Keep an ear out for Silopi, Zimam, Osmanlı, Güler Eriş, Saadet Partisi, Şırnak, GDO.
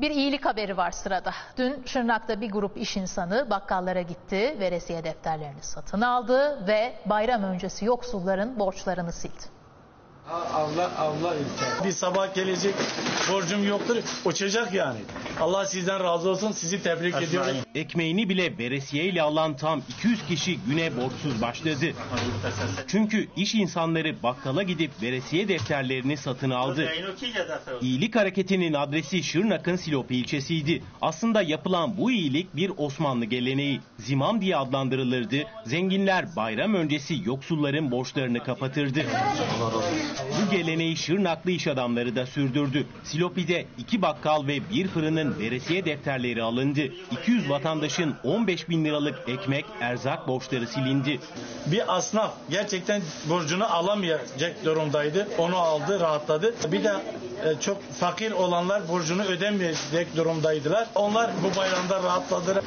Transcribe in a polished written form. Bir iyilik haberi var sırada. Dün Şırnak'ta bir grup iş insanı bakkallara gitti, veresiye defterlerini satın aldı ve bayram öncesi yoksulların borçlarını sildi. Allah ülke. Bir sabah gelecek, borcum yoktur, uçacak yani. Allah sizden razı olsun, sizi tebrik ediyorum. Ekmeğini bile veresiyeyle alan tam 200 kişi güne borçsuz başladı. Çünkü iş insanları bakkala gidip veresiye defterlerini satın aldı. İyilik hareketinin adresi Şırnak'ın Silopi ilçesiydi. Aslında yapılan bu iyilik bir Osmanlı geleneği. Zimam diye adlandırılırdı. Zenginler bayram öncesi yoksulların borçlarını kapatırdı. Bu geleneği Şırnaklı iş adamları da sürdürdü. Silopi'de 2 bakkal ve 1 fırının veresiye defterleri alındı. 200 vatandaşın 15 bin liralık ekmek, erzak borçları silindi. Bir esnaf gerçekten borcunu alamayacak durumdaydı. Onu aldı, rahatladı. Bir de çok fakir olanlar borcunu ödemeyecek durumdaydılar. Onlar bu bayramda rahatladılar.